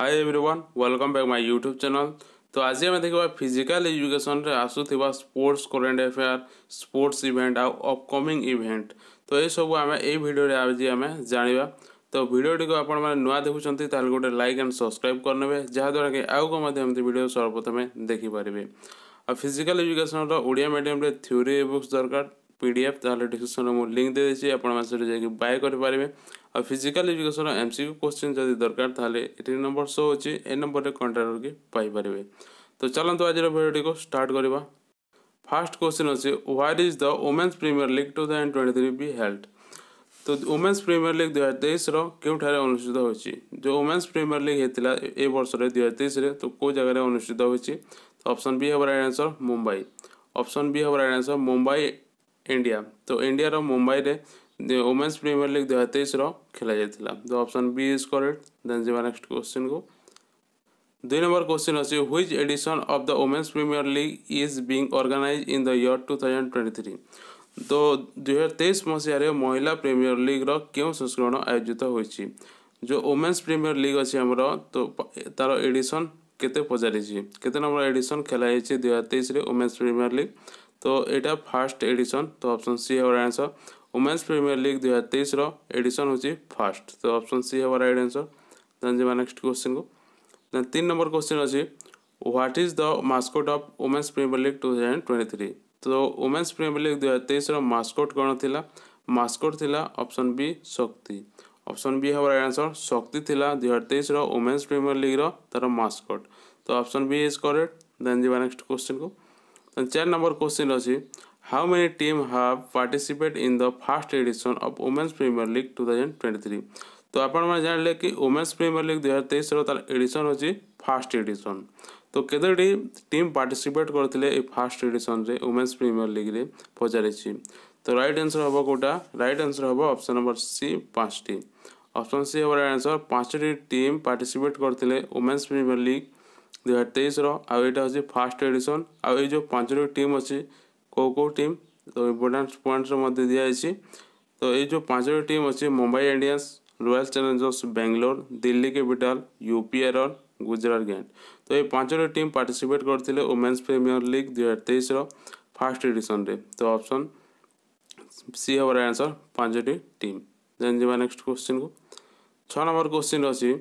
Hi everyone welcome back my YouTube channel. तो आज आम देखा फिजिकल एजुकेशन रे आसुवा sports current affair sports event आ अपकमिंग इवेंट तो ये सब आम ए वीडियो रे आज आम जानिबा। तो वीडियोटी को आपण माने नुवा देखुछंती ताल गोटे लाइक एंड सब्सक्राइब करनेबे जहा द्वारा कि आउ को मधे हमती वीडियो सर्वप्रथमे देखि पारिबे। आ फिजिकल एजुकेशन रो ओडिया मीडियम रे थ्योरी बुक्स दरकार पीडीएफ ताले डिस्क्रिप्शन में लिंक दे देछि आपण माने से जाके बाय कर पारिबे। और फिजिकल एजुकेशन एमसीक्यू क्वेश्चन जदि दरकार ताले 18 नंबर शो होछि ए नंबर रे कांटेक्ट करके पाई पारिबे। तो चलंतु आज रे वीडियोटी को स्टार्ट करबा। फर्स्ट क्वेश्चन अछि what is the women's premier league 2023 be held. तो वुमेन्स प्रीमियर लीग 2023 रो केउठारे अनुष्ठित होछि। जो वुमेन्स प्रीमियर लीग हेतिला ए वर्ष रे 2023 रे तो को जगह रे अनुष्ठित होछि। तो ऑप्शन बी हमरा आंसर मुंबई। ऑप्शन बी हमरा आंसर मुंबई इंडिया। तो इंडिया रो मुंबई रे वुमेन्स प्रीमियर लीग 2023 रो खेला जायतिला। तो option B is correct. Then जेवा नेक्स्ट क्वेश्चन को। दुई नंबर क्वेश्चन अछि which edition of the women's premier League is being organise in the year 2023। तो 2023 मसीह महिला प्रीमियर लीग रो क्यों संस्करण आयोजित होइछि। जो वुमेन्स प्रीमियर लीग अछि हमरो तो तारो एडिशन केते पचारि छी केते नंबर एडिशन खेला जाय छै 2023 रे वुमेन्स प्रीमियर लीग। तो एटा फर्स्ट एडिशन। तो ऑप्शन सी हवर आंसर। वुमेन्स प्रीमियर लीग 2023 रो एडिशन होछि फर्स्ट। तो ऑप्शन सी हवर राइट आंसर। देन जेबा नेक्स्ट क्वेश्चन को। देन तीन नंबर क्वेश्चन अछि what is the mascot of women's premier league 2023। तो वुमेन्स प्रीमियर लीग 2023 रो मास्कट कोन थिला। मास्कट थिला option B Shakti. Option B हमारा आंसर शक्ति थिला 2023 रो वुमेन्स प्रीमियर लीग रो तार मास्कट। तो option B is correct. Then जेबा नेक्स्ट क्वेश्चन को। देन चार नंबर क्वेश्चन अछि how many team have participate in the first edition of women's premier league 2023। तो आपण माने जान ले कि वुमेन्स प्रीमियर लीग 2023 रो तार एडिशन होछि फर्स्ट एडिशन। तो केतोटी टीम पार्टिसिपेट करथिले ए फर्स्ट एडिशन रे वुमेन्स प्रीमियर लीग रे पचारि छी। तो राइट आंसर हबो कोटा। राइट आंसर हबो ऑप्शन नंबर सी 5 टी। ऑप्शन सी हबो आंसर 5 टी टीम पार्टिसिपेट करथिले वुमेन्स प्रीमियर लीग 2023 रो आ एटा होछि फर्स्ट एडिशन। आ ए जो 5 रो टीम अछि को को टीम तो इंपोर्टेंट पॉइंट्स मध्ये दिया अछि। तो ए जो 5 रो टीम अछि Mumbai Indians, royal Challengers Bangalore, Delhi capital, UPR, Gujarat गायंट। तो ये पांच टीम पार्टिसिपेट करथिले वुमेन्स प्रीमियर लीग 2023 रो फर्स्ट एडिशन रे। तो ऑप्शन सी हमार आंसर 5 टीम। देन जेबा नेक्स्ट क्वेश्चन को। 6 नंबर क्वेश्चन अछि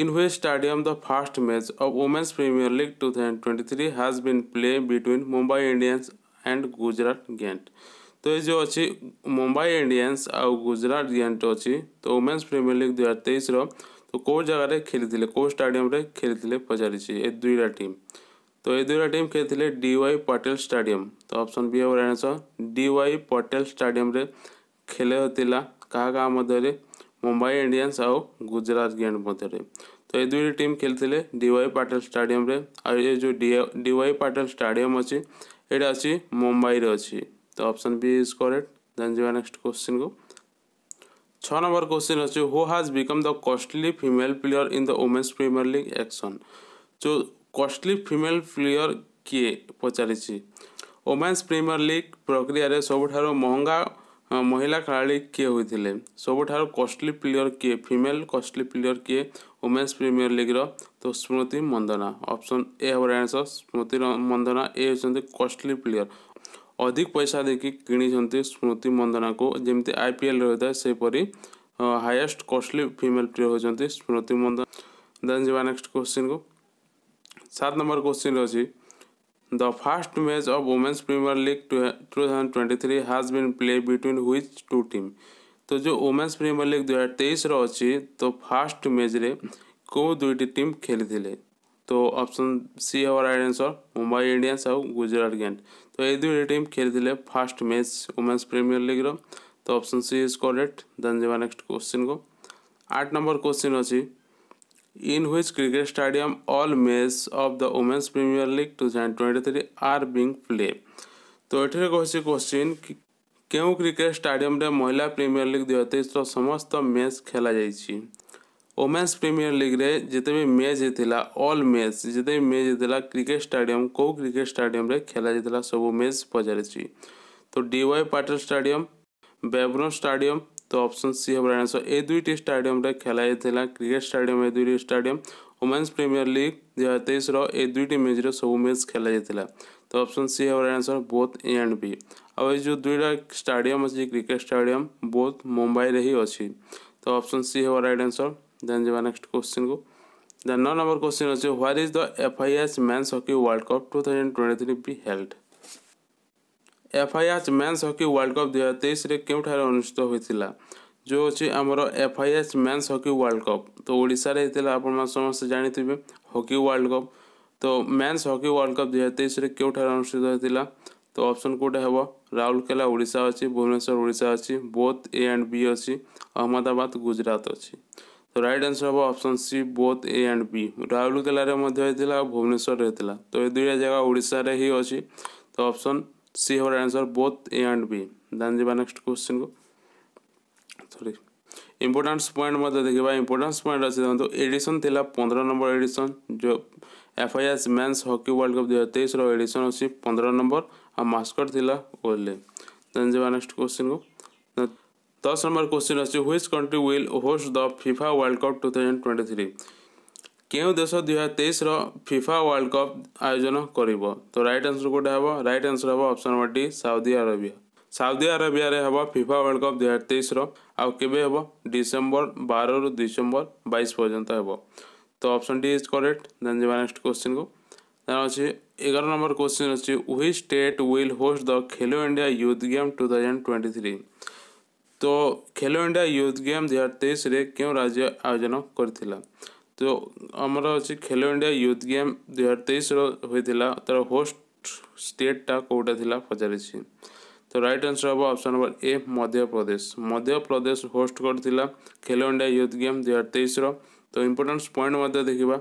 in which stadium the first match of women's premier league 2023 has been play between Mumbai Indians and Gujarat गायंट। तो ये जो अच्छी मुंबई इंडियंस और गुजरात गायंट अच्छी तो वुमेन्स प्रीमियर लीग 2023 रो तो को जगह खेली को स्टेडियम रे खेली पचारि दुईटा टीम। तो ये दुईटा टीम खेली डीवाई पटेल स्टेडियम। तो ऑप्शन बी हमारा आंसर डीवाई पटेल स्टेडियम रे खेले होतिला क्या मध्य मुंबई इंडियंस और गुजरात गायंट मध्य। तो ये दुईटा टीम खेली डीवाई पटेल स्टेडियम रे। और ये जो डीवाई पटेल स्टेडियम अच्छी ये अच्छी मुंबई रे अच्छी। तो option B is correct. Then जेवा नेक्स्ट क्वेश्चन को। 6 नंबर क्वेश्चन अछि who has become the costly female player in the women's premier league auction. जो कॉस्टली फीमेल प्लेयर किए पचारि छी वुमेन्स प्रीमियर लीग प्रक्रिया रे सबठारो महंगा महिला खेलाड़ी किए होइथिले। सबठारो कॉस्टली प्लेयर किए फीमेल कॉस्टली प्लेयर किए वुमेन्स प्रीमियर लीग रो। तो स्मृति मंदना। ऑप्शन ए हमारा आंसर स्मृति मंदना। ए होछन्ते कॉस्टली प्लेयर अधिक पैसा देखि किणी स्मृति मंदना को जमती आईपीएल रहता है सेपरी हाईएस्ट कॉस्टली फीमेल प्लेयर होती स्मृति मंदना। देन जेबा नेक्स्ट क्वेश्चन को। 7 नंबर क्वेश्चन अछि the first match of women's premier league 2023 has been play between which two team. तो जो वुमेन्स प्रीमियर लीग 2023 रो अछि तो फर्स्ट मैच रे को दुईटी टीम खेली। तो ऑप्शन सी हमारा राइट आंसर मुंबई इंडियंस और गुजरात गायंट। तो ये दुई टीम खेली first match women's premier league रो। तो option C is correct. Then जेबा नेक्स्ट क्वेश्चन को। 8 नंबर क्वेश्चन अछि in which cricket stadium all match of the women's premier league 2023 are being play. तो एठरे कहछि क्वेश्चन केउ क्रिकेट स्टेडियम रे महिला प्रीमियर लीग 2023 रो समस्त मैच खेला जाय छी। वुमेन्स प्रीमियर लीग रे जिते भी मैच हेतिला ऑल मैच जिते भी मैच हेतिला क्रिकेट स्टेडियम को क्रिकेट स्टेडियम रे खेला जायतिला सब मैच पचारि छी। तो डीवाई पाटिल स्टेडियम, बेबरोन स्टेडियम, तो ऑप्शन सी हमारा आंसर। ए दुईट स्टाडियम खेल क्रिकेट स्टाडियम ए दुईट स्टाडियम वुमेन्स प्रीमियर लीग 2023 ए दुईट मैच सब मैच खेल तो ऑप्शन सी हमारा answer both A and B. आ जो दुईटा स्टाडियम अच्छी क्रिकेट स्टाडियम बोथ मुंबई में ही अच्छी तो ऑप्शन सी हमारा राइट आंसर। देन जब नेक्स्ट क्वेश्चन को द 9 नंबर क्वेश्चन अच्छे what is the FIH men's hockey world cup 2023 be held. FIH men's hockey world cup 2023 क्योंठार अनुष्ठित होता जो अच्छे आमर FIH men's hockey world cup तो ओडिशा रे होता आप समस्त जानी हॉकी वर्ल्ड कप तो मेन्स हॉकी वर्ल्ड कप 2023 क्योंठार अनुष्ठित होता तो ऑप्शन कौटा हे राउरकेला ओडिशा अच्छी भुवनेश्वर ओडिशा अच्छी बोथ ए एंड बी अच्छी अहमदाबाद गुजरात अच्छी तो राइट आंसर हम option C both A and B. Rourkela Bhubaneswar होता तो ये दुईटा जगह ओडिशा रे ही अच्छी तो ऑप्शन सी हमारा answer both A and B. Then जावा नेक्स्ट क्वेश्चन को सॉरी इंपोर्टेंस पॉइंट मतलब देखा इंपोर्टेंस पॉइंट अच्छे देखो एडिशन थी 15 नंबर एडिशन जो FIH men's hockey world cup 2023 edition अच्छी 15 नंबर आ मास्कट थी ओले। देन जावा नेक्स्ट क्वेश्चन को 10 नंबर क्वेश्चन अच्छे which country will host the FIFA world cup 2023 क्यों देश 2023 फीफा वर्ल्ड कप आयोजन करिबो तो राइट आंसर कोटा हेबो राइट आंसर हेबो option number D Saudi Arabia रे हेबो फीफा वर्ल्ड कप 2023 आउ केबे हेबो डिसेंबर 12 रु डिसेंबर 22 पर्यंत हेबो तो option D is correct. Then जे नेक्स्ट क्वेश्चन को देन अछि 11 नंबर क्वेश्चन अछि which state will host the Khelo India youth game 2023 तो खेलो इंडिया यूथ गेम 2023 रे केउ राज्य आयोजन करथिला तो आमर अच्छे खेलो इंडिया यूथ गेम 2023 होता तर होस्ट स्टेटा कौटा थी पचार तो राइट आंसर हम option number A Madhya Pradesh host कर खेलो इंडिया यूथ गेम 2023 तो इम्पोर्टेंस पॉइंट देखा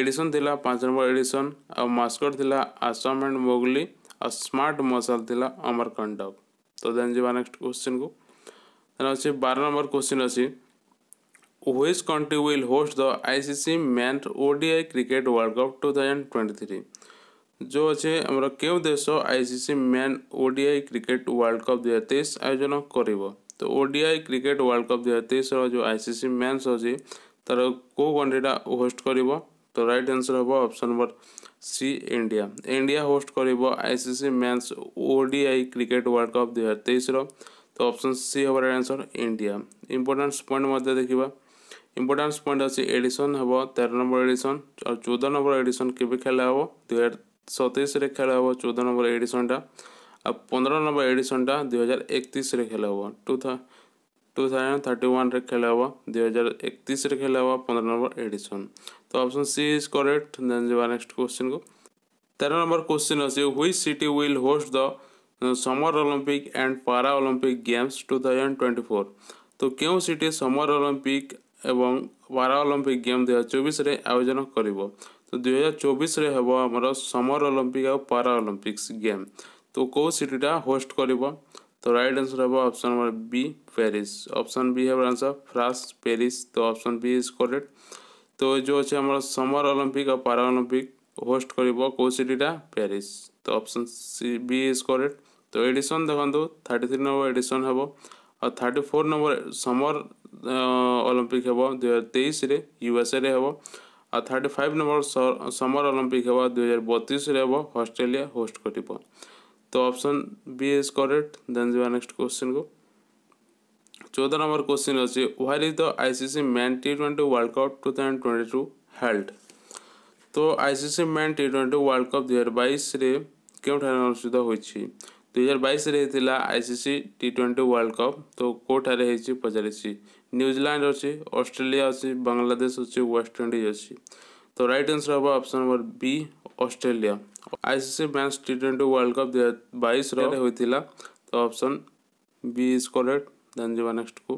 एडिशन थी 5 नंबर एडिशन आ मास्कट थी आसाम एंड मोगली आ स्मार्ट मसाल थी अमरकंटक तो देन जावा नेक्स्ट क्वेश्चन को देन अच्छे 12 नंबर क्वेश्चन अच्छी which country will host the ICC men's ODI cricket world cup 2023 जो अच्छे आमर के देश ICC men ODI cricket world cup 2023 आयोजन करिबो तो ओडीआई क्रिकेट वर्ल्ड कप 2023 जो आईसीसी मेन्स अच्छे तर को कंट्रीटा होस्ट करिबो तो राइट आंसर हम option number C India host करिबो ICC men's ODI cricket world cup 2023 तो ऑप्शन सी हम आंसर इंडिया। इंपोर्टेंस पॉइंट देखा इम्पोर्टेंस पॉइंट अच्छे एडिशन हम 13 नंबर एडिशन और 14 नंबर एडिशन के खेला हम 2027 खेला हम 14 नंबर एडिशनटा आ 15 नंबर एडिशनटा 2031 खेला हम 2031 खेला हम 2031 खेला हम 15 नंबर एडिशन तो option C is correct. Then जब नेक्स्ट क्वेश्चन को 13 नंबर क्वेश्चन अच्छे which city will host the summer Olympic and para Olympic games 2024 तो क्यों सिटी समर ओलंपिक एवं पारा ओलंपिक गेम 2024 आयोजन करिबो तो 2024 हेबो हमरो समर ओलंपिक और पारा ओलंपिक्स गेम तो को सिटीटा होस्ट करिबो तो राइट आंसर हेबो option number B Paris. Option B हेबो आंसर फ्रांस पेरिस तो ऑप्शन बी इज करेक्ट। तो जो अछि हमरो समर ओलंपिक और पारा ओलंपिक होस्ट करिबो को सिटीटा पेरिस तो option C B is correct. तो एडिशन देखंतो 33 नंबर एडिशन हेबो और 34 नंबर समर ओलंपिक हे 2023 यूएसए रे हे और 35 नंबर समर ओलंपिक हे 2032 रे हे ऑस्ट्रेलिया होस्ट कर तो option B is correct. Then जब नेक्स्ट क्वेश्चन को 14 नंबर क्वेश्चन अच्छे what is the ICC men टी20 वर्ल्ड कप 2022 हेल्ड तो आईसीसी मेन टी20 वर्ल्ड कप 2022 क्यों अनुष्ठित होती 2022 होता आईसीसी टी20 वर्ल्ड कप तो कौटार हो पचार न्यूजीलैंड अच्छी ऑस्ट्रेलिया अच्छी बांग्लादेश अच्छी वेस्ट इंडीज अच्छी तो राइट आंसर हम option number B Australia. ICC men's टी20 वर्ल्ड कप 2022 होता तो option B is correct. Then जब नेक्स्ट को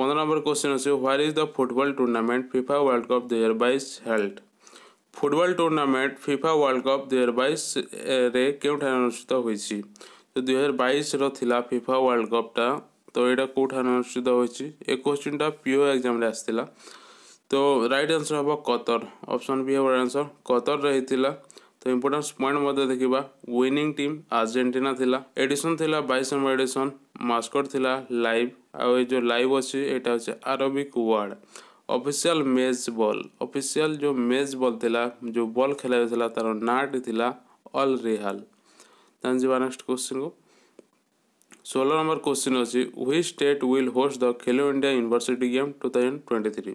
15 नंबर क्वेश्चन अच्छे what is the football tournament FIFA world cup 2022 held football tournament FIFA world cup 2022 क्योंठार अनुष्ठित होती तो 2022 रहा फीफा वर्ल्ड कपटा तो यहाँ कौटार अनुष्ठित होती क्वेश्चन टा पीओ एग्जाम आसाला तो राइट आंसर हम कतर। ऑप्शन बी हम आंसर कतर रही तो इंपोर्टान्स पॉइंट देखा विनिंग टीम आर्जेन्टिना थिला एडिशन थिला 22 नंबर एडिशन मास्कट थिला लाइव आ जो लाइव अच्छी यहाँ हूँ Arabic word official match ball official जो मैच बॉल थिला जो बॉल खेल जाता तार नाटी थिला ऑल रिहाल जाना नेक्स्ट क्वेश्चन को 16 नंबर क्वेश्चन अच्छी which state will host the Khelo India university game 2023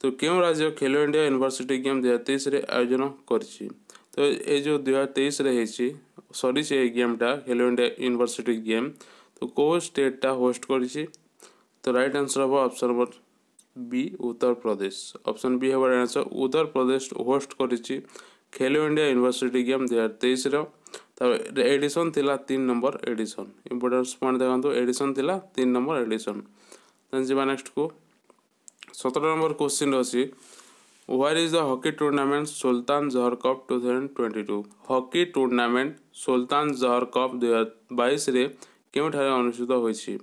तो क्यों राज्य खेलो इंडिया यूनिवर्सिटी गेम 2023 आयोजन करछि तो ये जो 2023 सरी से गेमटा खेलो इंडिया यूनिवर्सिटी गेम तो को स्टेटा होस्ट करछि तो राइट आंसर हम option number B Uttar Pradesh option B हम आंसर उत्तर प्रदेश होस्ट करछि Khelo India university game 2023 edition थिला 3 नंबर एडिशन इंपोर्टेंस पॉइंट देखो एडिशन थिला 3 नंबर एडिशन जाना नेक्स्ट को 17 नंबर क्वेश्चन अच्छी what is the hockey tournament Sultan Johor cup 2022 hockey tournament Sultan Johor cup 2022 क्योंठारे अनुष्ठित होइछि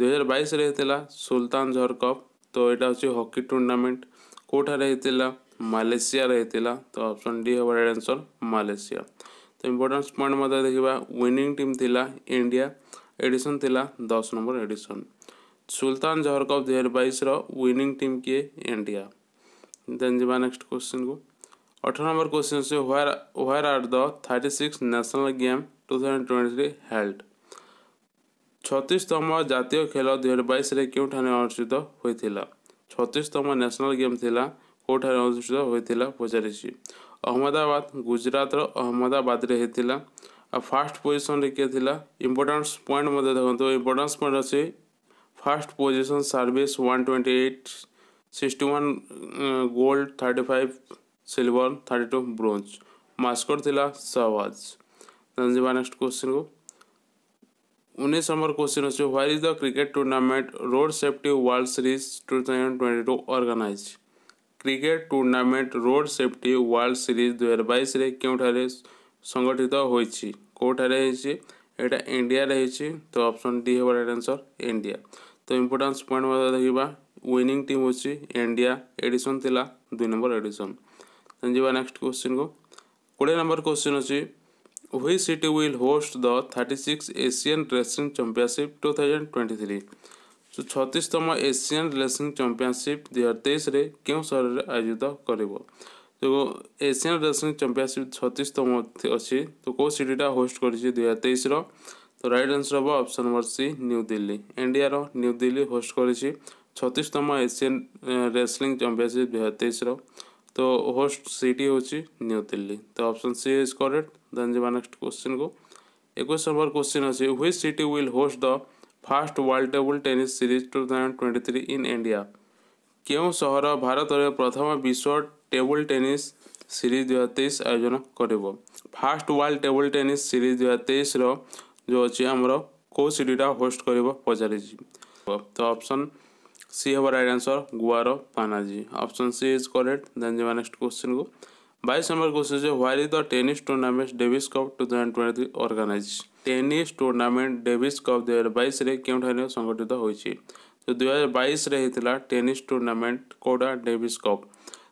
2022 रे हेतिला सुल्तान जहर कप तो एटा होछि हॉकी टूर्नामेंट कोठारे हेतिला मलेशिया रे हेतिला तो ऑप्शन डी हमारा आंसर मलेशिया तो इंपोर्टेंस पॉइंट मत देखा विनिंग टीम थिला इंडिया एडिशन थिला 10 number edition Sultan Johor cup 2022 winning team किए इंडिया देन जी नेक्स्ट क्वेश्चन को 18 नंबर क्वेश्चन से where are the 36 national game 2023 held 36तम जातीय खेल 2022 क्यों ठाने अनुष्ठित होता 36तम नेशनल गेम थिला कोठार अनुष्ठित होता पचारि अहमदाबाद गुजरात अहमदाबाद रे हेतिला आ फास्ट पोजिशन रे के थिला इंपोर्टेंस पॉइंट मते देखंतो इंपोर्टेंस पॉइंट अछि first position service 128 61 gold 35 silver 32 bronze mascot थिला सवाज तंजीबा नेक्स्ट क्वेश्चन को 19 नंबर क्वेश्चन अछि what is the cricket tournament road safety world series 2022 organise cricket tournament road safety world series 2022 क्योंठारे संगठित होइछि कोठारे होइछि एटा इंडिया रे होइछि तो ऑप्शन डी हमारा आंसर इंडिया तो इंपोर्टेंस पॉइंट मत देखा विनिंग टीम होछि इंडिया एडिशन थिला 2 नंबर एडिशन जाना नेक्स्ट क्वेश्चन को 20 नंबर क्वेश्चन अछि which city will host the 36 Asian wrestling championship 2023 तो 36तम एशियन रेसलिंग चैंपियनशिप 2023 क्यों शहर में आयोजित कर तो एशियन रेसलिंग चैंपियनशिप 36तम अच्छी तो कौ सिटीटा होस्ट कर 2023 तो राइट आंसर हम option number C new Delhi India रो न्यू दिल्ली होस्ट कर 36तम एशियन रेसलिंग चैंपियनशिप 2023 तो होस्ट सिटी हूँ न्यू दिल्ली तो option C is correct then जाना नेक्स्ट क्वेश्चन को 21 नंबर क्वेश्चन अच्छी which city will host the first world table tennis series 2023 in India क्यों शहर भारत रे प्रथम विश्व टेबल टेनिस सीरीज 2023 आयोजन कर first world table tennis series 2023 जो अच्छे आमर कौ सिटीटा होस्ट कर पचारि तो ऑप्शन सी हमारा राइट आंसर गोवा रो Panaji option C is correct then जाना नेक्स्ट क्वेश्चन को 22 नंबर क्वेश्चन से what is the tennis tournament Davis cup 2023 organize tennis tournament Davis cup 2022 क्यों संगठित होती तो 2022 होता टेनिस टूर्नामेंट कोड़ा डेविस कप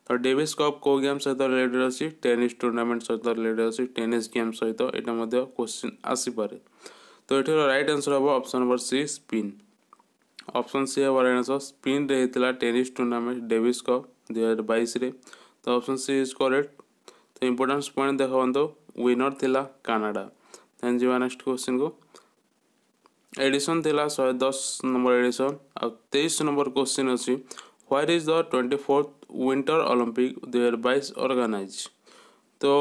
तो डेविस कप को गेम सहित रिलेटेड अच्छी टेनिस टूर्नामेंट सहित रिलेटेड अच्छी टेनिस गेम सहित यहाँ क्वेश्चन आसपे तो ये राइट आंसर हम option number C spin option सी हम राइट आंसर स्पिन होता टेनिस टूर्नामेंट डेविस कप 2022 तो ऑप्शन सी इज करेक्ट तो इंपोर्टेंस पॉइंट देखो विनर थिला कनाडा देन जी नेक्स्ट क्वेश्चन को एडिशन थिला 110 नंबर एडिशन आ 23 नंबर क्वेश्चन अच्छी what is the 24th winter Olympic 2022 organise तो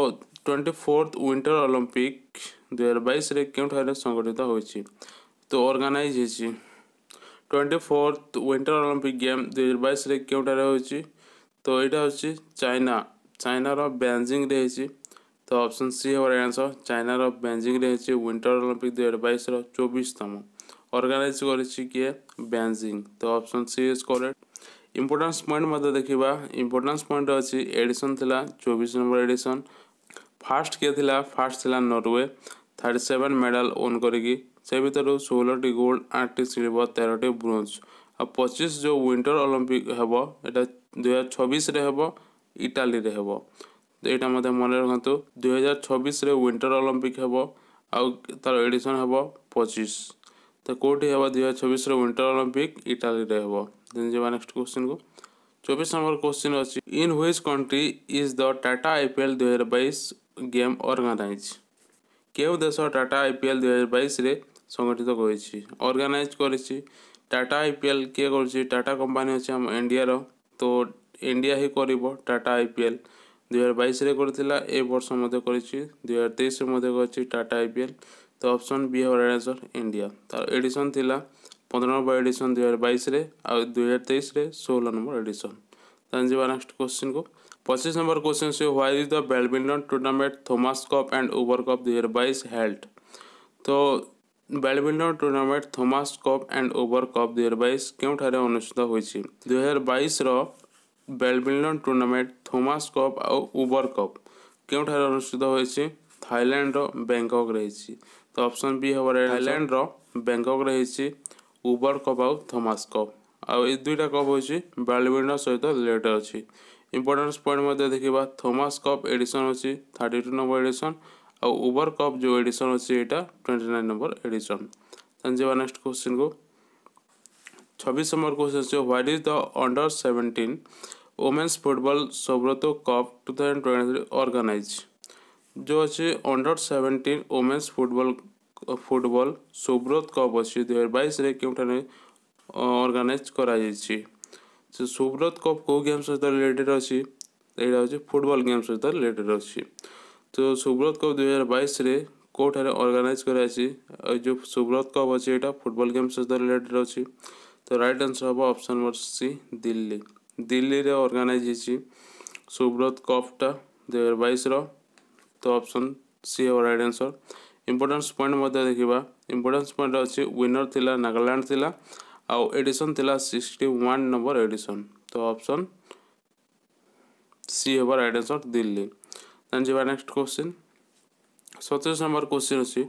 24th विंटर ओलंपिक 2022 क्यों संगठित होती तो ऑर्गेनाइज होती 24th विंटर ओलंपिक गेम 2022 क्यों होती तो यहाँ हूँ चाइना चाइनार बेजिंग रही तो ऑप्शन सी हमारा आंसर चाइनार बेजिंग रही विंटर ओलंपिक 2022 24तम ऑर्गेनाइज करे बेजिंग तो option C is correct importance point मत देखा इंपोर्टेंस पॉइंट अच्छी एडिशन थिला 24 नंबर एडिशन फास्ट किए थिला फास्ट थिला नॉर्वे 37 मेडल ओन करी से भितर 16 गोल्ड 8 सिल्वर 13 ब्रोंज आ 25 जो विंटर ओलंपिक हे 2026 इटाली रे यहाँ मन रखु 2026 विंटर ओलंपिक हे आउ तार एडिशन हे 25 तो कौटी हे 2026 विंटर ओलंपिक इटाली हे। नेक्स्ट क्वेश्चन को 24 नंबर क्वेश्चन अच्छी in which country is the Tata IPL 2022 game organise के देश टाटा आईपीएल 2022 रे संगठित करगानाइज कर टाटा आईपीएल किए कर टाटा कंपनी अच्छे आम इंडिया तो इंडिया ही कर टाटा आईपीएल 2022 रे करथिला ए वर्ष मध्ये करिछि 2023 मध्ये करिछि टाटा आईपीएल तो ऑप्शन बी हो राइट आंसर इंडिया। तार एडिशन थिला 15 नंबर एडिशन 2022 रे आ 2023 रे 16 नंबर एडिशन। तंजिबा नेक्स्ट क्वेश्चन को 25 नंबर क्वेश्चन से why is the badminton tournament Thomas cup and Uber cup 2022 held तो badminton tournament Thomas cup and Uber cup 2022 केउठारे अनुष्ठित होइछि 2022 रो बैडमिंटन टूर्नामेंट थॉमस कप और उबर कप केउठारे अनुष्ठित होइछि थाईलैंड रो बैंकॉक रहिछि तो ऑप्शन बी होवर थाईलैंड रो बैंकॉक रहिछि उबर कप और थॉमस कप और ए दुईटा कप होइछि बैडमिंटन सहित रिलेटेड अछि। इंपोर्टेंस पॉइंट मध्ये देखिबा थॉमस कप एडिशन अछि 32 नंबर एडिशन और उबर कप जो एडिशन अछि एटा 29 नंबर एडिशन। तंजेवा नेक्स्ट क्वेश्चन को 26 नंबर क्वेश्चन से what is the under 17 women's football Subroto cup 2023 organise जो अच्छे under 17 women's football Subroto cup अच्छे 2022 रे क्योंठाने ऑर्गेनाइज करा जायछि से सुब्रोत कप को गेम सहित रिलेटेड अछि एटा अछि फुटबॉल गेम सहित रिलेटेड अछि तो सुब्रोत कप 2022 रे कोठारे ऑर्गेनाइज करा जायछि जो सुब्रोत कप अछि एटा फुटबॉल गेम सहित रिलेटेड अछि तो राइट आंसर हम option number C Delhi. Delhi रे ऑर्गेनाइज हो सुब्रोत कपटा 2022 तो ऑप्शन सी हो राइट आंसर। इंपोर्टेंस पॉइंट मध्य देखा इंपोर्टेंस पॉइंट अच्छे विनर थिला नागालैंड थिला और एडिशन थिला 61 नंबर एडिशन तो ऑप्शन सी हो राइट आंसर दिल्ली। देन जब नेक्स्ट क्वेश्चन 27 नंबर क्वेश्चन अच्छी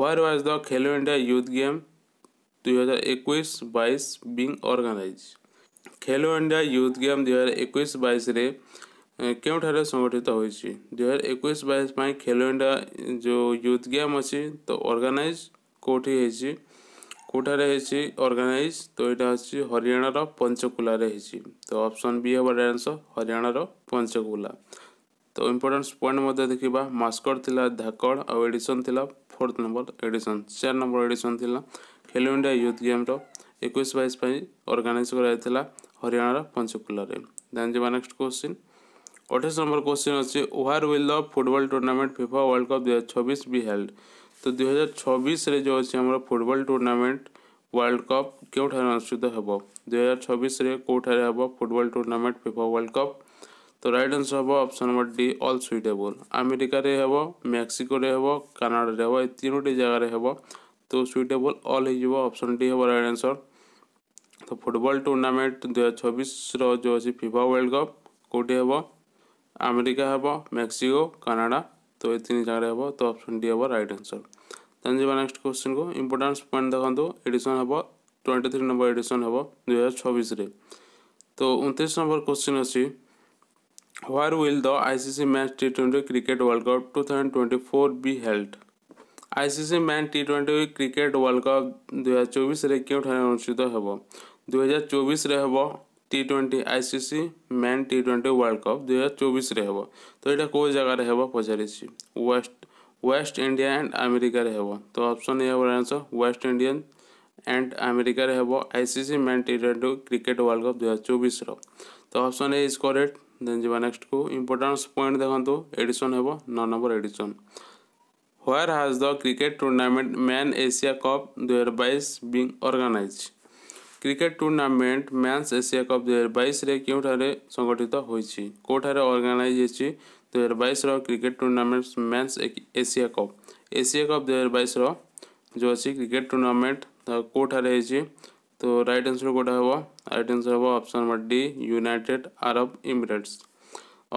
where was the Khelo India youth game 2021-22 being organise Khelo India youth game 2021-22 रे क्यों संगठित हो 2021-22 पाई खेलो इंडिया जो यूथ गेम अच्छी तो ऑर्गेनाइज कोठी है कोठारे है ऑर्गेनाइज तो यहाँ अच्छी हरियाणा पंचकुला रे तो ऑप्शन बी हम आंसर हरियाणा पंचकुला। तो इम्पोर्टेंस पॉइंट मध्य देखा मास्कट थिला धाकड़ और एडिशन थिला 4 नंबर एडिशन 4 नंबर एडिशन थिला खेलो इंडिया यूथ गेम रो 21-22 ऑर्गेनाइज करा हरियाणा पंचकुला रे। देन जब नेक्स्ट क्वेश्चन 28 नंबर क्वेश्चन अच्छे where will the football tournament FIFA world cup 2026 be held तो 2026 रे जो अच्छे हमर फुटबॉल टूर्नामेंट वर्ल्ड कप केउठारे अनुष्ठित हेबो 2026 रे कोठारे हेबो football tournament FIFA world cup तो राइट आंसर हेबो option number D all suitable America रे हेबो मेक्सिको रे हेबो कनाडा रे हेबो ए तीनोटी जगह रे हेबो तो सुइटेबल ऑल हो ऑप्शन डी हम राइट आंसर। तो फुटबॉल टूर्नामेंट 2026 जो अच्छी फीफा वर्ल्ड कप कौटी हे अमेरिका हे मेक्सिको कनाडा तो ये तीन जगह हे तो ऑप्शन डी हम राइट आंसर। तन जी नेक्स्ट क्वेश्चन को इंपोर्टेंस पॉइंट देखो एडिशन हे 23 नंबर एडिशन हे 2026 रे तो 29 नंबर क्वेश्चन अच्छी where will the ICC men's टी20 cricket world cup 2024 be held ICC men टी20 क्रिकेट वर्ल्ड कप 2024 रे क्यों अनुष्ठित हेबो 2024 रे हेबो टी20 आईसीसी मेन टी20 वर्ल्ड कप 2024 रे हेबो तो एटा को जगह रे हेबो पचारि छी वेस्ट इंडिया एंड अमेरिका रे हेबो तो ऑप्शन ए हेबो answer West Indian and America रे हेबो आईसीसी मेन टी20 क्रिकेट वर्ल्ड कप 2024 रो तो option A is correct. Then जब नेक्स्ट को इंपोर्टेंस पॉइंट देखंतो एडिशन हेबो 9 number edition where has the cricket tournament man Asia cup 2022 being organise cricket tournament men's Asia cup 2022 रे क्यों संगठित होइछि कोठारे ऑर्गेनाइज होइछि 2022 रो cricket tournament men's Asia cup 2022 रो जो अछि क्रिकेट टूर्नामेंट कोठारे होइछि तो राइट आंसर कोटा हेबो राइट आंसर हेबो option number D United Arab Emirates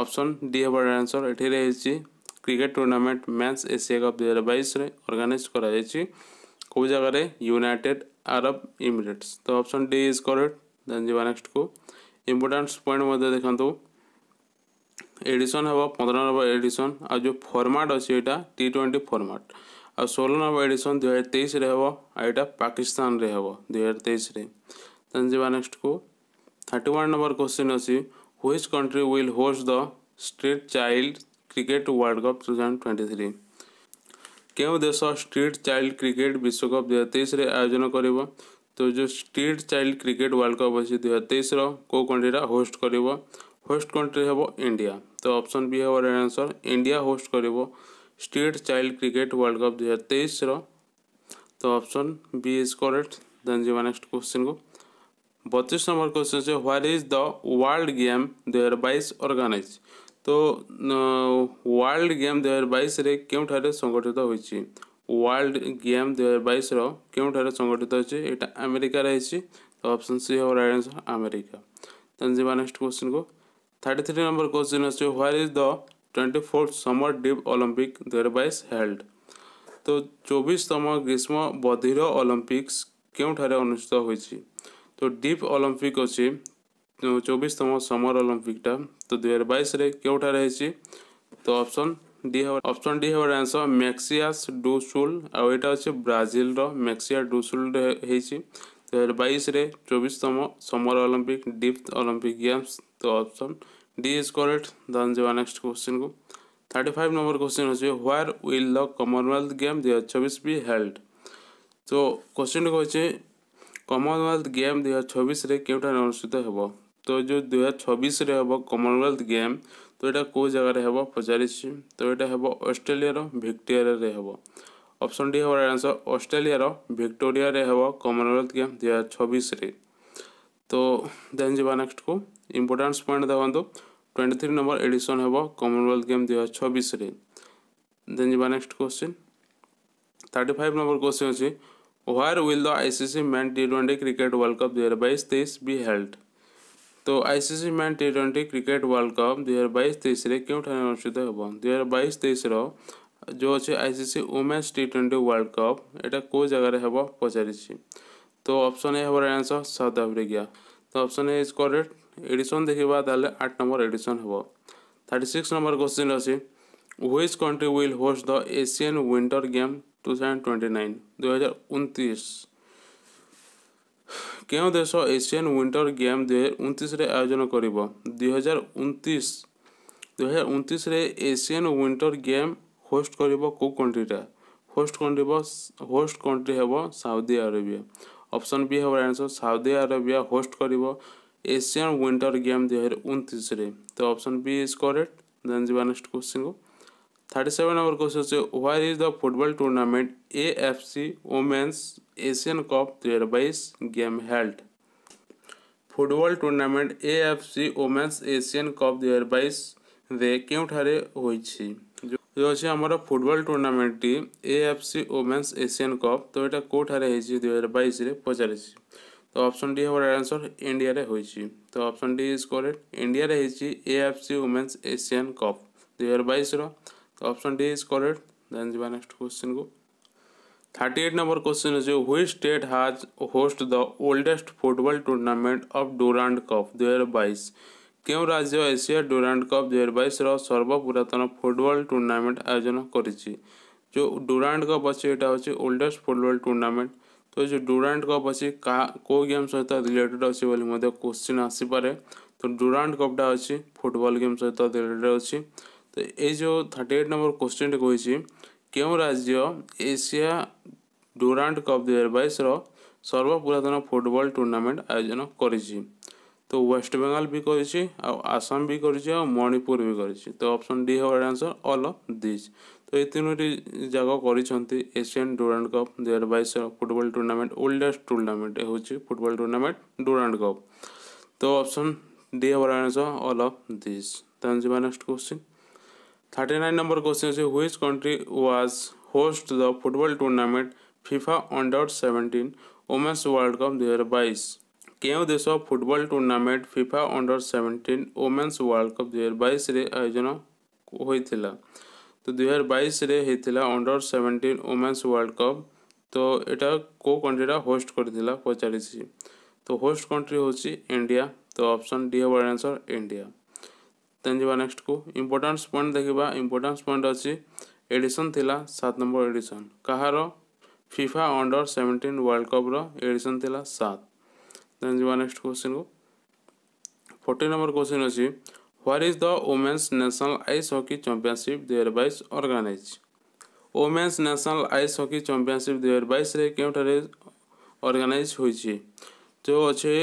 option D हेबो आंसर एठी रे होइछि cricket tournament match Asia cup 2022 रे ऑर्गेनाइज करा जायछि को जगह रे यूनाइटेड अरब एमिरेट्स तो option D is correct. Then जब नेक्स्ट को इंपोर्टेंस पॉइंट मध्य देखंतो एडिशन हे 15 नंबर एडिशन आ जो फॉर्मेट अच्छे यहाँ T20 फॉर्मेट आ 16 नंबर एडिशन 2023 हेटा पाकिस्तान रे हे 2023 रे। नेक्स्ट को 31 नंबर क्वेश्चन अच्छी which country will host the street child cricket world cup 2023 क्यों देश स्ट्रीट चाइल्ड क्रिकेट विश्वकप 2023 आयोजन कर। तो जो street child cricket world cup अच्छी 2023 रो कंट्रीटा होस्ट कर होस्ट कंट्री हे इंडिया। तो ऑप्शन बी हे राइट आंसर इंडिया होस्ट कर street child cricket world cup 2023 रो। तो option B is correct. Then जी नेक्स्ट क्वेश्चन को 32 नंबर क्वेश्चन से what is the world game 2022 organise. तो वर्ल्ड गेम 2022 रे क्यों ठारे संगठित होइछि वर्ल्ड गेम 2022 रो क्यों ठारे संगठित होइछि एटा अमेरिका रे हिछि। तो ऑप्शन सी हो राइट आंसर अमेरिका। तन जी नेक्स्ट क्वेश्चन को 33 नंबर क्वेश्चन से what is the 24th summer deep Olympic 2022 held. तो 24तम ग्रीष्म बधिर ओलंपिक्स क्यों ठारे अनुष्ठित होइछि। तो डीप ओलंपिक अछि 24तम समर ओलंपिकटा तो 2022 रे केउठार हेछि। तो ऑप्शन डी हेवर आंसर मैक्सियास डू सुल आ एटा अछि ब्राजील रो मैक्सिया डू सुल हेछि 2022 रे 24तम summer Olympic deep Olympic games. तो option D is correct. Then जो नेक्स्ट क्वेश्चन को 35 नंबर क्वेश्चन अछि where will the Commonwealth game 2026 be held. तो क्वेश्चन कहछि कॉमनवेल्थ गेम 2026 रे केउठार अनुष्ठित हेबो। तो जो 2026 रे हे कॉमनवेल्थ गेम तो यहाँ कौ जगार हे पचारि तो यहाँ हे ऑस्ट्रेलिया विक्टोरिया हे। ऑप्शन डी हे आंसर ऑस्ट्रेलिया विक्टोरिया हे कॉमनवेल्थ गेम 2026 रे। तो देन जी नेक्स्ट को इंपोर्टेंस पॉइंट देखो 23 नंबर एडिशन हे कॉमनवेल्थ गेम 2026 रे। देन जी नेक्स्ट क्वेश्चन 35 नंबर क्वेश्चन अच्छी where will the ICC men T20 cricket world cup 2022-23 be held. तो ICC men T20 cricket world cup 2022-23 रे क्यों ठाने अनुष्ठित होबो 2022-23 रो जो अछि ICC women's T20 world cup एटा को जगह रे हेबो पचारि छी। तो ऑप्शन ए हेबर आंसर साउथ अफ्रीका। तो option A is correct. Edition देखिबा ताले 8 नंबर एडिशन हेबो। 36 नंबर क्वेश्चन अछि which country will host the Asian winter game 2029 2029 क्यों देश एशियन विंटर गेम 2029 रे आयोजन कर 2029 रे एशियन विंटर गेम होस्ट कर को कंट्रीटा होस्ट कंट्री हे साउदी अरेबिया। ऑप्शन बी हे आंसर साउदी अरेबिया होस्ट कर एशियन विंटर गेम 2029 रे। तो option B is correct. Then जी नेक्स्ट क्वेश्चन को 37 नंबर क्वेश्चन से what is the football tournament AFC women's Asian cup 2022 game held. Football tournament AFC women's Asian cup 2022 रे क्यों ठारे होई छी जो अछि हमर फुटबॉल टूर्नामेंट टी AFC वुमेन्स एशियन कप तो एटा को ठारे होई छी 2022 रे पचारि छी। तो ऑप्शन डी हमर आंसर इंडिया रे होई छी। तो option D is correct. India रे होई छी AFC वुमेन्स एशियन कप 2022 रो। तो option D is correct. Then जी नेक्स्ट क्वेश्चन को 38 नंबर क्वेश्चन है which state has host the oldest football tournament of Durand cup 2022 क्यों राज्य एशिया डुरांड कप 2022 रो सर्वपुरातन फुटबॉल टूर्नामेंट आयोजन करिछि। जो डुरांड कप अछि एटा अछि ओल्डेस्ट फुटबॉल टूर्नामेंट। तो जो डुरांड कप अछि को गेम सहित रिलेटेड अछि बोली मध्ये क्वेश्चन आसी पारे। तो डुरांड कपटा अछि फुटबॉल गेम सहित रिलेटेड अछि। तो ये जो 38 नंबर क्वेश्चन कही क्यों राज्य एशिया डुरांड कप 2022 रो सर्वपुरातन फुटबॉल टूर्नामेंट आयोजन कर। तो वेस्ट बंगाल भी करी आसाम भी करी मणिपुर भी करी। तो ऑप्शन डी है आंसर ऑल ऑफ दिस। तो ये तीनोटी जगह कर Asian Durand cup 2022 football tournament oldest tournament हूँ फुटबॉल टूर्नामेंट डुरांड कप। तो ऑप्शन डी है आंसर ऑल ऑफ दिस। तो नेक्स्ट क्वेश्चन 39 नंबर क्वेश्चन से which country was host the football tournament FIFA under 17 women's world cup 2022 क्यों देश football tournament FIFA under 17 women's world cup 2022 रे आयोजन होइतिला। तो 2022 रे हेतिला अंडर 17 वुमेन्स वर्ल्ड कप। तो एटा को कंट्रीटा होस्ट करथिला पचारि छी। तो होस्ट कंट्री होछि इंडिया। तो ऑप्शन डी हो आंसर इंडिया। तेन नेक्स्ट को इम्पोर्टान्स पॉइंट देखा। इम्पोर्टान्स पॉइंट अच्छी एडिशन थिला 7 नंबर एडिशन कहार फिफा अंडर 17 वर्ल्ड कप रो एडिशन थिला 7। देन जवा नेक्स्ट क्वेश्चन को 40 नंबर क्वेश्चन अछि what is the women's national ice hockey championship 2022 organise. Women's national ice hockey championship 2022 रे केउठारे ऑर्गेनाइज होई छी जो अछि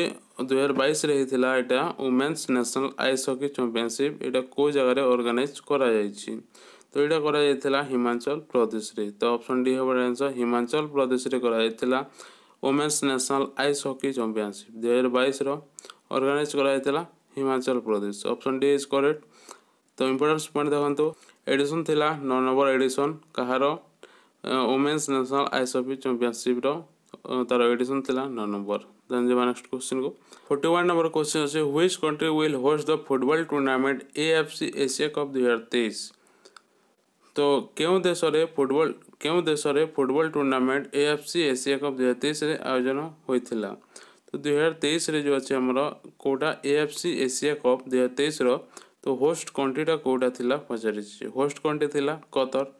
2022 रे हिथिला एटा women's national ice hockey championship एटा को जगह रे ऑर्गेनाइज करा जाई छी तो यहाँ करा हिमाचल प्रदेश रे। तो ऑप्शन डी हमारा आंसर हिमाचल प्रदेश रे करा women's national ice hockey championship 2022 organise करा Himachal Pradesh. Option D is correct. तो इम्पोर्टेंस पॉइंट देखो एडिशन थी 9 नंबर एडिशन कहार women's national ice hockey championship तार एडिशन थी 9 नंबर। देन जब नेक्स्ट क्वेश्चन को 41 नंबर क्वेश्चन अच्छे which country will host the football tournament AFC Asia cup 2023। तो क्यों देश रे football tournament AFC Asia cup 2023 रे आयोजन होइथिला। तो 2023 रे जो अछि हमरो कोटा एएफसी एशिया कप 2023 रो तो होस्ट कंट्रीटा कोटा थिला पचारि छी होस्ट कंट्री थिला कतर।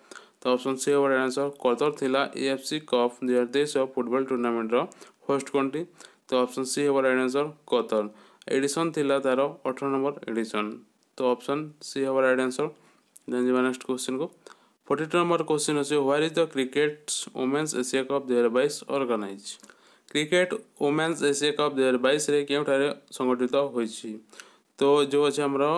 तो ऑप्शन सी हमर आंसर कतर थिला एएफसी कप 2023 रो फुटबॉल टूर्नामेंट रो होस्ट कंट्री। तो ऑप्शन सी हमर आंसर कतर एडिशन थिला तारो 18 नंबर एडिशन। तो ऑप्शन सी हमर आंसर। देन जब नेक्स्ट क्वेश्चन को 42 नंबर क्वेश्चन अच्छे what is the cricket women's Asia cup 2022 organise. Cricket women's Asia cup 2022 रे केउठारे संगठित होइछि। तो जो अछि हमरो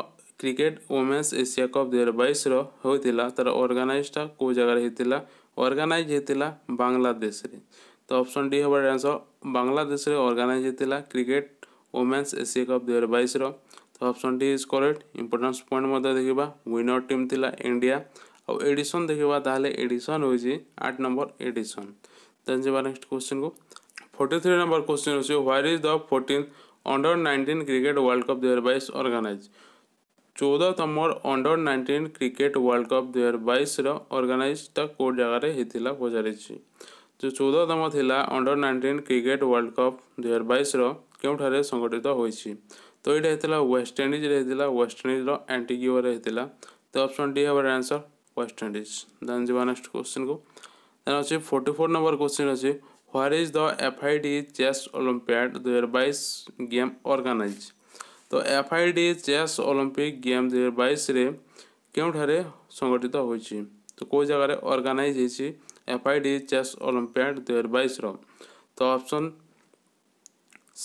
क्रिकेट वुमेन्स एशिया कप 2022 रो होइतिला तर ऑर्गेनाइजटा को जगह हेतिला ऑर्गेनाइज हेतिला बांग्लादेश रे। तो ऑप्शन डी हमर आंसर बांग्लादेश रे ऑर्गेनाइज हेतिला क्रिकेट वुमेन्स एशिया कप 2022 रो। तो option D is correct. Importance point मते देखबा विनर टीम थिला इंडिया और एडिशन देखबा ताले एडिशन होई जे 8 नंबर एडिशन। देन जेबा नेक्स्ट क्वेश्चन को 43 नंबर क्वेश्चन होसो what is the 14th under 19 cricket world cup 2022 organise. 14तम अंडर 19 क्रिकेट वर्ल्ड कप 2022 रो ऑर्गेनाइज ता को जगह रे हेतिला पचारि छी। जो 14तम थिला अंडर 19 क्रिकेट वर्ल्ड कप 2022 रो केउठारे संगठित होई छी। तो ये होता वेस्ट इंडीज एंटीगुआ रे होता। तो ऑप्शन डी हमारा आंसर वेस्ट इंडीज। देन जब नेक्स्ट क्वेश्चन को देन अच्छे 44 नंबर क्वेश्चन अच्छे what is the FIDE chess olympiad 2022 game organise. तो एफआईडीई चेस ओलंपिक गेम 2022 रे केउठारे संगठित होइछि तो कोई जगह रे ऑर्गेनाइज होइछि एफआईडीई चेस ओलंपियाड 2022 रो। तो ऑप्शन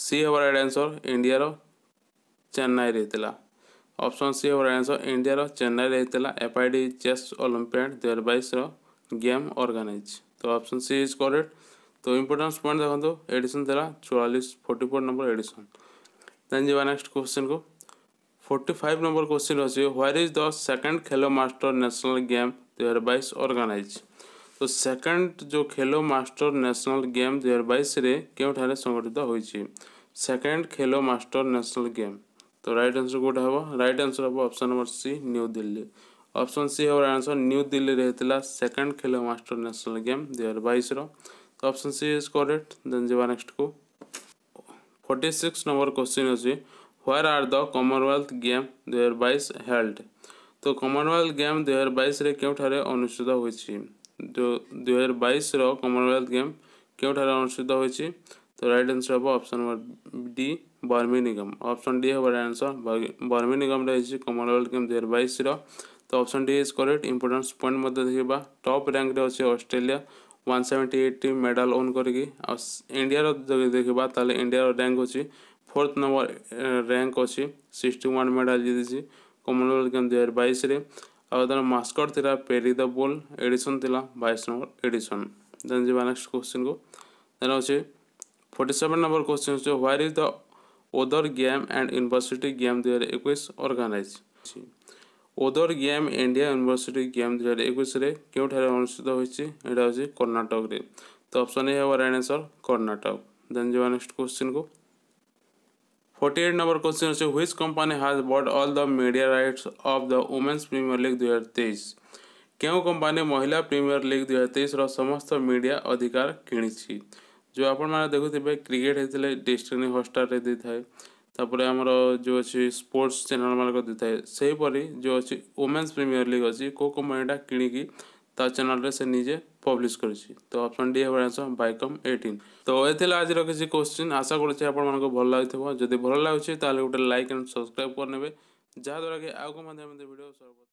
सी हमारा आंसर इंडिया रो चेन्नई रहता। ऑप्शन सी हमारा आंसर इंडिया रो चेन्नई रहता एफआईडी चेस ओलंपियाड 2022 रो गेम ऑर्गेनाइज। तो ऑप्शन सी इज करेक्ट। तो इंपोर्टेंस पॉइंट देखो एडिशन थी 44 नंबर एडिशन। देन जब नेक्स्ट क्वेश्चन को 45 नंबर क्वेश्चन अच्छे what is the second Khelo master national game 2022 organise. तो सेकंड जो खेलो मास्टर नेशनल गेम 2022 रे केउठारे संगठित होइछि second Khelo master national game. तो राइट आंसर कोटा हे राइट आंसर हे option number C new Delhi. Option C हमारा आंसर न्यू दिल्ली रहता second Khelo master national game 2022 रो। तो option C is correct. Then जब नेक्स्ट को 46 नंबर क्वेश्चन अच्छे where are the Commonwealth game 2022 held. तो कॉमनवेल्थ गेम 2022 रे केउठारे अनुष्ठित होइछि जो 2022 रो कॉमनवेल्थ गेम केउठारे अनुष्ठित होइछि। तो राइट आंसर हे option number D Birmingham. Option D हमारा आंसर बर्मिंघम रही कॉमनवेल्थ गेम 2022 रो। तो option D is correct. Importance point मत देखा टॉप रैंक अच्छे ऑस्ट्रेलिया 178 मेडल ओन करके इंडिया रो देखा ताले इंडिया रो रैंक अच्छी 4th नंबर रैंक अच्छी 61 मेडल जीती कॉमनवेल्थ गेम 2022 रे। आर मास्कट थी पेरी द बोल एडिशन थी 22 नंबर एडिशन। देन जब नेक्स्ट क्वेश्चन को देन अच्छे 47 नंबर क्वेश्चन अच्छे what is the other game and university game 2021 organise. Other game India university game 2021 रे केउठारे अनुष्ठित होइछि एटा होछि कर्नाटक रे। तो ऑप्शन ए हमारा आंसर कर्नाटक। देन जब नेक्स्ट क्वेश्चन को 48 नंबर क्वेश्चन अच्छे which company has bought all the media rights of the women's premier league 2023। केउ कंपनी महिला प्रीमियर लीग 2023 रो समस्त मीडिया अधिकार किनिछि। जो आपण माने देखुथिबे क्रिकेट हेतिले डेस्टिनी हॉटस्टार रे दे थाए तापर आमर जो अच्छे स्पोर्ट्स चैनल मानक दी था सेहीपरि जो अच्छे वुमेन्स प्रीमियर लीग अच्छी को कंपनीटा कि चैनल से निजे पब्लिश करिछि तो ऑप्शन डी हे आंसर बायकम 18। तो ये आज किसी क्वेश्चन आशा करुँचे आपको भल लगी जब भल लगुच गोटे लाइक एंड सब्सक्राइब करने जहाँद्वारा कि आगे भिडियो सर्व